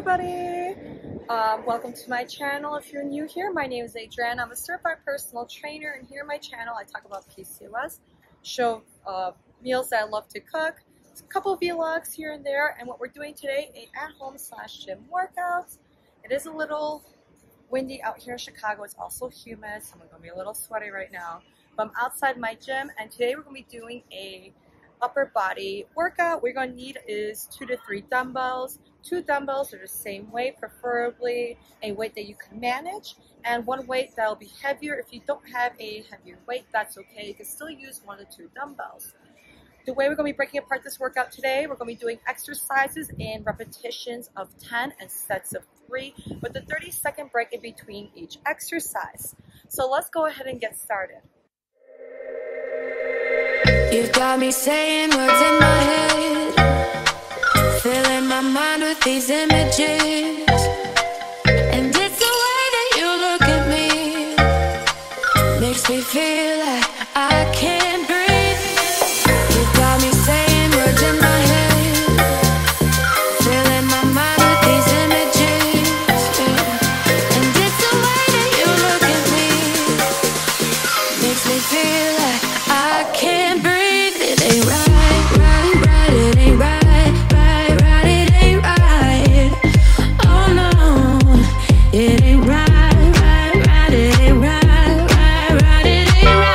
everybody! Welcome to my channel. If you're new here, my name is Adrianna. I'm a certified personal trainer, and here on my channel I talk about PCOS, show meals that I love to cook, a couple of vlogs here and there, and what we're doing today is at-home/gym workouts. It is a little windy out here in Chicago. It's also humid, so I'm going to be a little sweaty right now. But I'm outside my gym, and today we're going to be doing a upper body workout. We're going to need is 2 to 3 dumbbells. 2 dumbbells are the same weight, preferably a weight that you can manage, and 1 weight that'll be heavier. If you don't have a heavier weight, that's okay. You can still use 1 or 2 dumbbells. The way we're going to be breaking apart this workout today, we're going to be doing exercises in repetitions of 10 and sets of 3 with a 30-second break in between each exercise. So let's go ahead and get started. You've got me saying words in my head, filling my mind with these images, and it's the way that you look at me, makes me feel like I can't breathe. You've got me saying words in my head. It ain't right, right, right, it ain't right, right, it ain't right.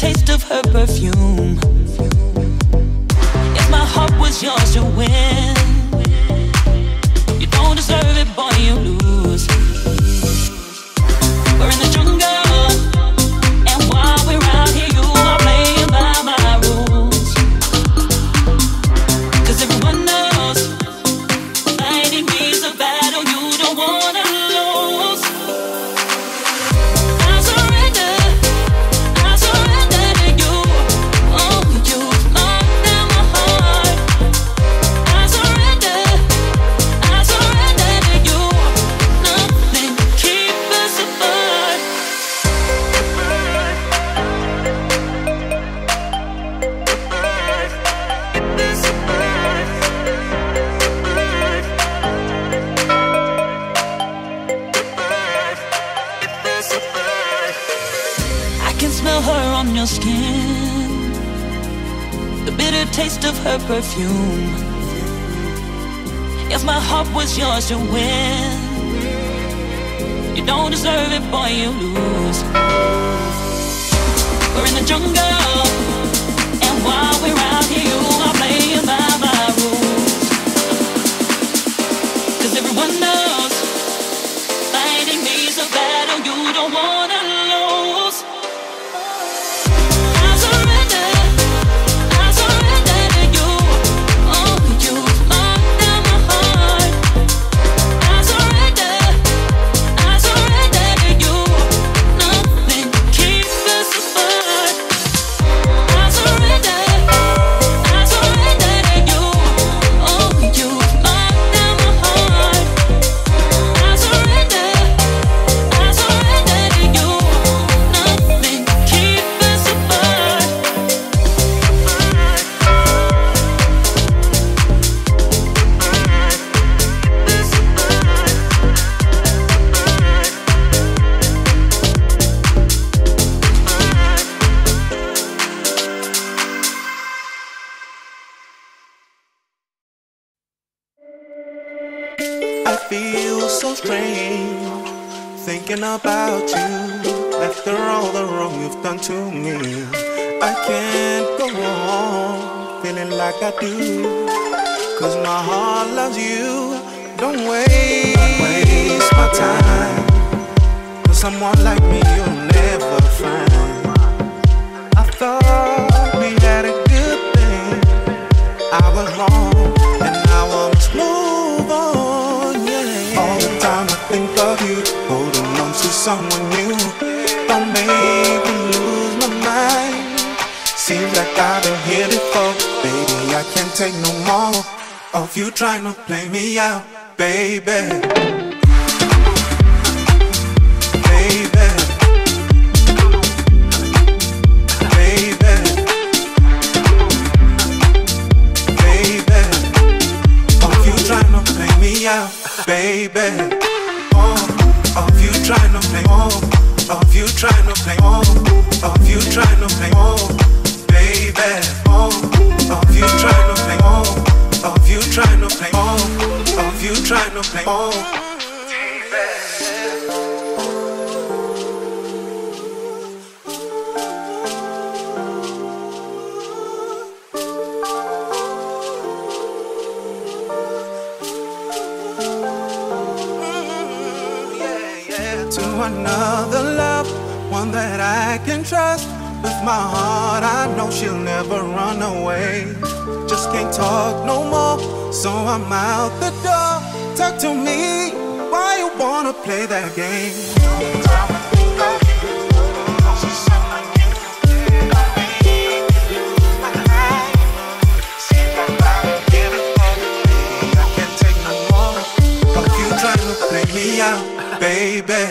taste of her perfume. If my heart was yours to win, you don't deserve it, boy, you lose. We're in the jungle, and while we're out here, you are playing by my rules. Cause everyone knows fighting me's a battle you don't wanna lose. I surrender to you. Oh, you knock down my heart. I surrender to you. Nothing can keep us apart. I can smell her on your skin, the bitter taste of her perfume. If my heart was yours to win, you don't deserve it, boy, you lose. We're in the jungle, and while we're out here, you are playing by my rules. Cause everyone knows fighting me's a battle you don't wanna lose. I surrender to you. Oh, you knock down my heart. I surrender to you. Nothing keeps us apart. I surrender to you. Oh, you knock down my heart. I surrender to you. Nothing keeps us apart. I feel so strange thinking about you. After all the wrong you've done to me, I can't go on feeling like I do. Cause my heart loves you. Don't waste my time. For someone like me you'll never find. I thought we had a good thing. I was wrong, and now I must move on, yeah. All the time I think of you, holding on to someone new. Don't make me lose my mind. Seems like I've been here before. Baby, I can't take no more of you trying to play me out, baby. Baby, oh, of you trying to play, oh, of you trying to play, oh, of you trying to play, oh, baby, oh, of you trying to play, oh, of you trying to play, oh, of you trying to play, oh. Another love, one that I can trust. With my heart I know she'll never run away. Just can't talk no more, so I'm out the door. Talk to me, why you wanna play that game? Baby,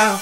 out.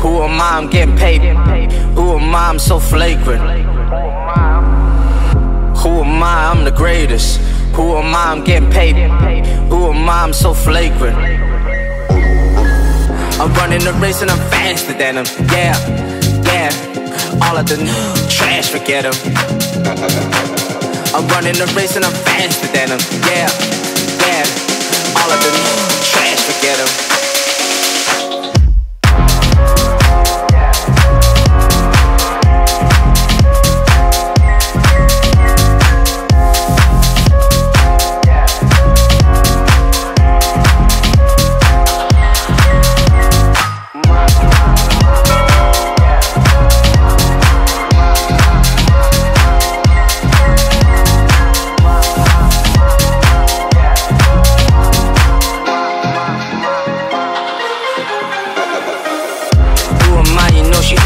Who am I? I'm getting paid. Who am I? I'm so flagrant. Who am I? I'm the greatest. Who am I? I'm getting paid. Who am I? I'm so flagrant. I'm running the race and I'm faster than him. Yeah, yeah. All of the trash, forget him. I'm running the race and I'm faster than him. Yeah, yeah. All of the trash, forget him.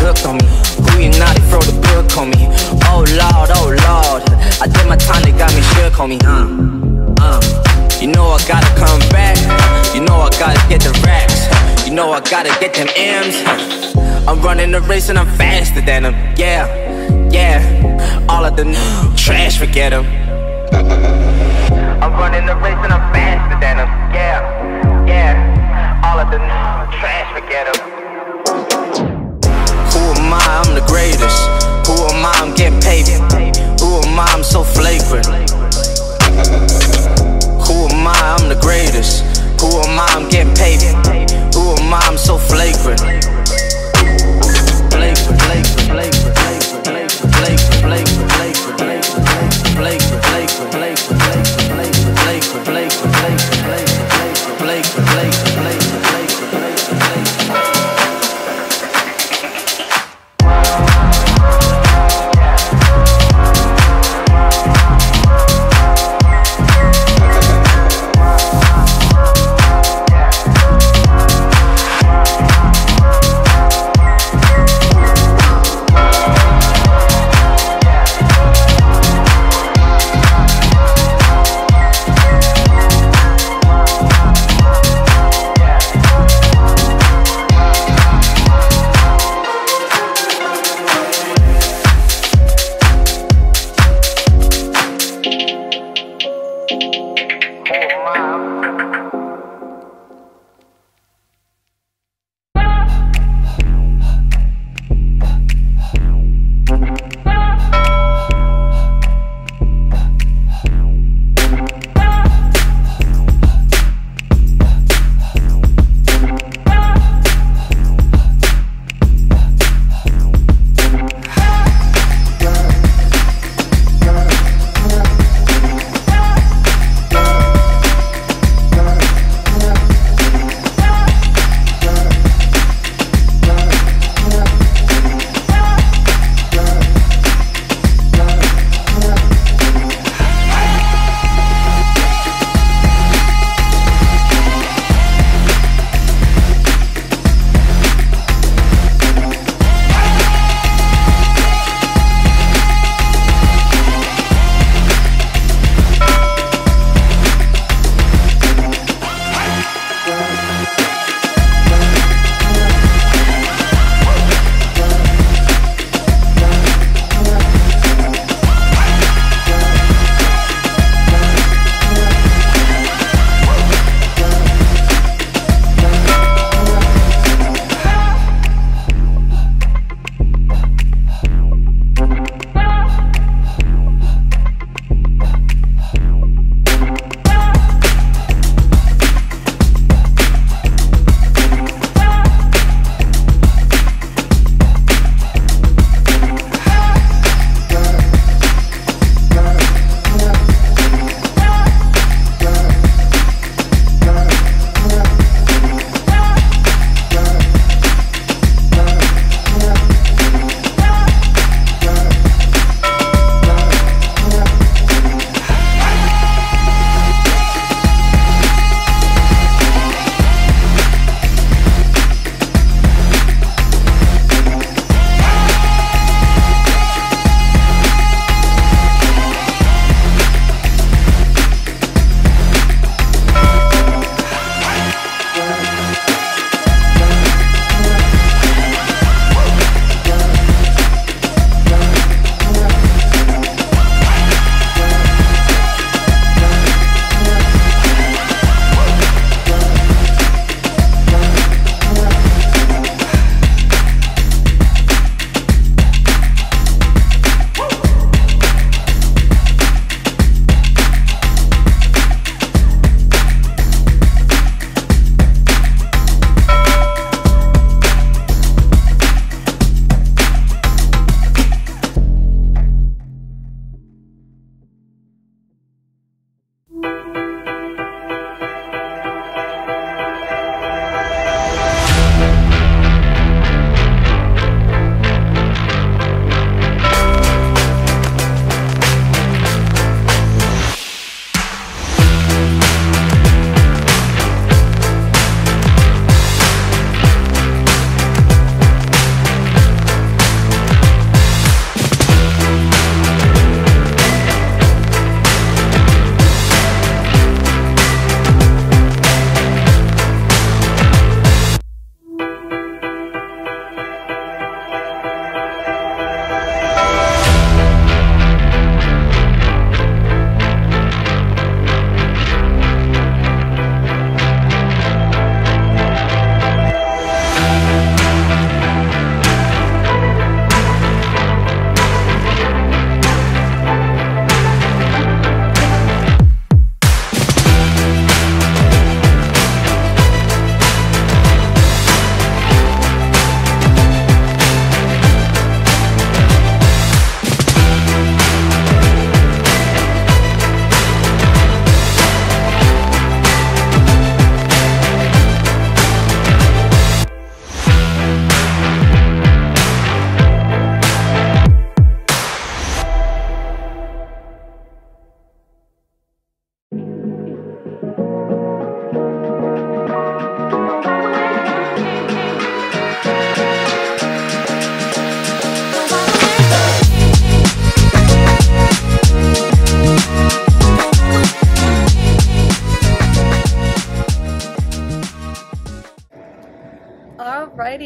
hooked on me. Who you naughty, throw the book on me. Oh Lord, I did my time, they got me shook on me. You know I gotta come back. You know I gotta get the racks. You know I gotta get them M's. I'm running the race and I'm faster than them. Yeah, yeah. All of the trash, forget them. I'm running the race and I'm faster than them. Yeah, yeah. All of the trash, forget them. Who am I? I'm the greatest. Who am I? I'm getting paid. Who am I? I'm so flagrant. Who am I? I'm the greatest. Who am I? I'm getting paid. Who am I? I'm so flagrant.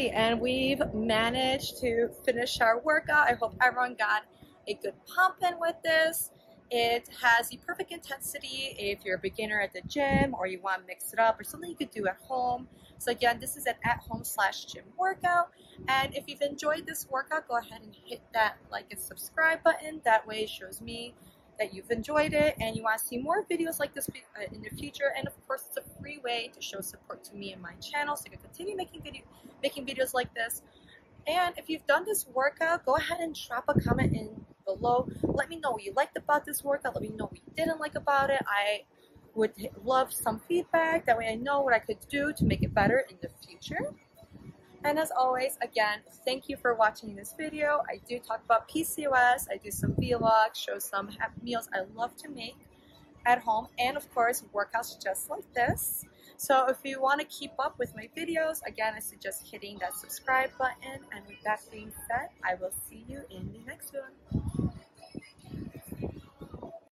already, and we've managed to finish our workout. I hope everyone got a good pump in with this. It has the perfect intensity if you're a beginner at the gym or you want to mix it up or something you could do at home. So again, this is an at-home/gym workout. And if you've enjoyed this workout, go ahead and hit that like and subscribe button. That way it shows me that you've enjoyed it and you want to see more videos like this in the future. And of course, it's a free way to show support to me and my channel, so you can continue making videos like this. And if you've done this workout, go ahead and drop a comment in below. Let me know what you liked about this workout. Let me know what you didn't like about it. I would love some feedback. That way I know what I could do to make it better in the future. And as always, again, thank you for watching this video. I do talk about PCOS. I do some vlogs, show some meals I love to make at home, and of course, workouts just like this. So if you want to keep up with my videos, again, I suggest hitting that subscribe button. And with that being said, I will see you in the next one.